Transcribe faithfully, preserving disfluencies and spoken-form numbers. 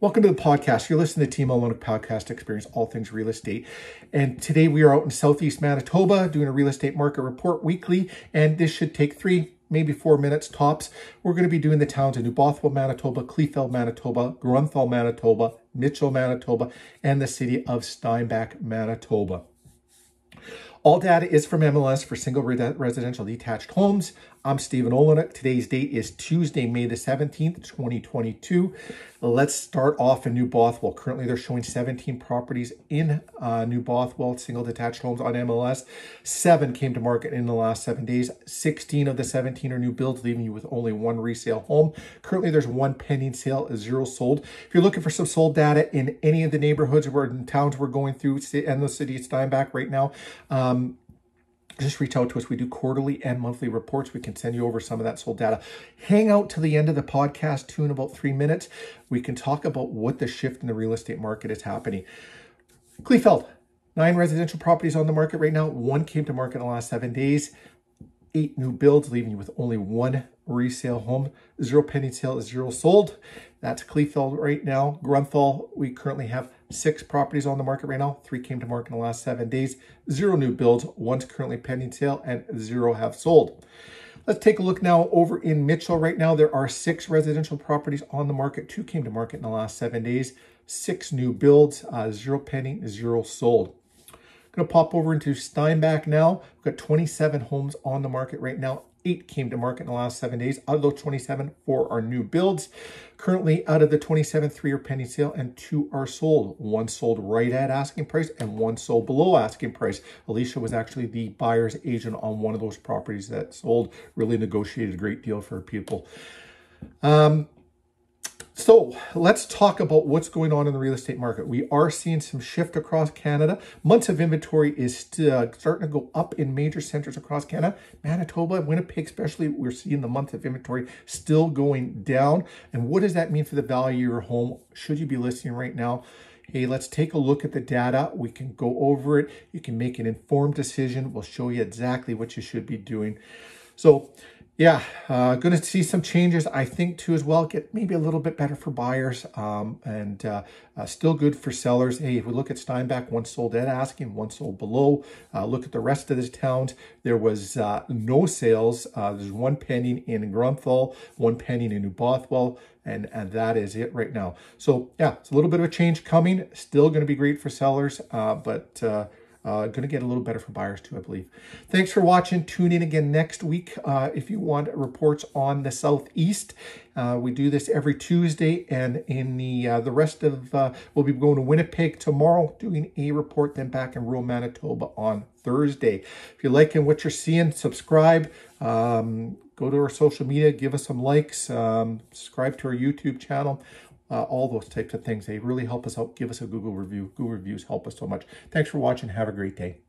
Welcome to the podcast. You're listening to Team Olyniuk Podcast Experience, all things real estate. And today we are out in Southeast Manitoba doing a real estate market report weekly. And this should take three, maybe four minutes tops. We're going to be doing the towns in New Bothwell, Manitoba, Cleefeld, Manitoba, Grunthal, Manitoba, Mitchell, Manitoba, and the city of Steinbach, Manitoba. All data is from M L S for single residential detached homes. I'm Stephen Olyniuk. Today's date is Tuesday, May the seventeenth, twenty twenty-two. Let's start off in New Bothwell. Currently, they're showing seventeen properties in uh, New Bothwell, single detached homes on M L S. Seven came to market in the last seven days. sixteen of the seventeen are new builds, leaving you with only one resale home. Currently, there's one pending sale, zero sold. If you're looking for some sold data in any of the neighborhoods or in towns we're going through and the city of Steinbach right now, um, just reach out to us. We do quarterly and monthly reports. We can send you over some of that sold data. Hang out till the end of the podcast, tune about three minutes. We can talk about what the shift in the real estate market is happening. Cleefeld, nine residential properties on the market right now. One came to market in the last seven days. Eight new builds, leaving you with only one resale home. Zero pending sale, zero sold. That's Cleefeld right now. Grunthal, we currently have six properties on the market right now. Three came to market in the last seven days. Zero new builds. One's currently pending sale and zero have sold. Let's take a look now over in Mitchell right now. There are six residential properties on the market. Two came to market in the last seven days. Six new builds, uh, zero pending, zero sold. Going to pop over into Steinbach now. We've got twenty-seven homes on the market right now. Eight came to market in the last seven days. Out of those twenty-seven, four are new builds. Currently, out of the twenty-seven, three are pending sale and two are sold. One sold right at asking price and one sold below asking price. Alicia was actually the buyer's agent on one of those properties that sold. Really negotiated a great deal for people. Um, So let's talk about what's going on in the real estate market. We are seeing some shift across Canada. Months of inventory is still starting to go up in major centers across Canada. Manitoba, Winnipeg especially, we're seeing the month of inventory still going down. And what does that mean for the value of your home? Should you be listing right now? Hey, let's take a look at the data. We can go over it. You can make an informed decision. We'll show you exactly what you should be doing. So yeah, uh, going to see some changes, I think, too, as well. Get maybe a little bit better for buyers um, and uh, uh, still good for sellers. Hey, if we look at Steinbach, one sold at asking, one sold below. Uh, look at the rest of the towns. There was uh, no sales. Uh, there's one pending in Grunthal, one pending in New Bothwell, and, and that is it right now. So, yeah, it's a little bit of a change coming. Still going to be great for sellers, uh, but... Uh, Uh, going to get a little better for buyers too, I believe. Thanks for watching. Tune in again next week uh, if you want reports on the Southeast. Uh, we do this every Tuesday, and in the uh, the rest of, uh, we'll be going to Winnipeg tomorrow, doing a report, then back in rural Manitoba on Thursday. If you're liking what you're seeing, subscribe. Um, go to our social media, give us some likes, um, subscribe to our YouTube channel. Uh, all those types of things. They really help us out. Give us a Google review. Google reviews help us so much. Thanks for watching. Have a great day.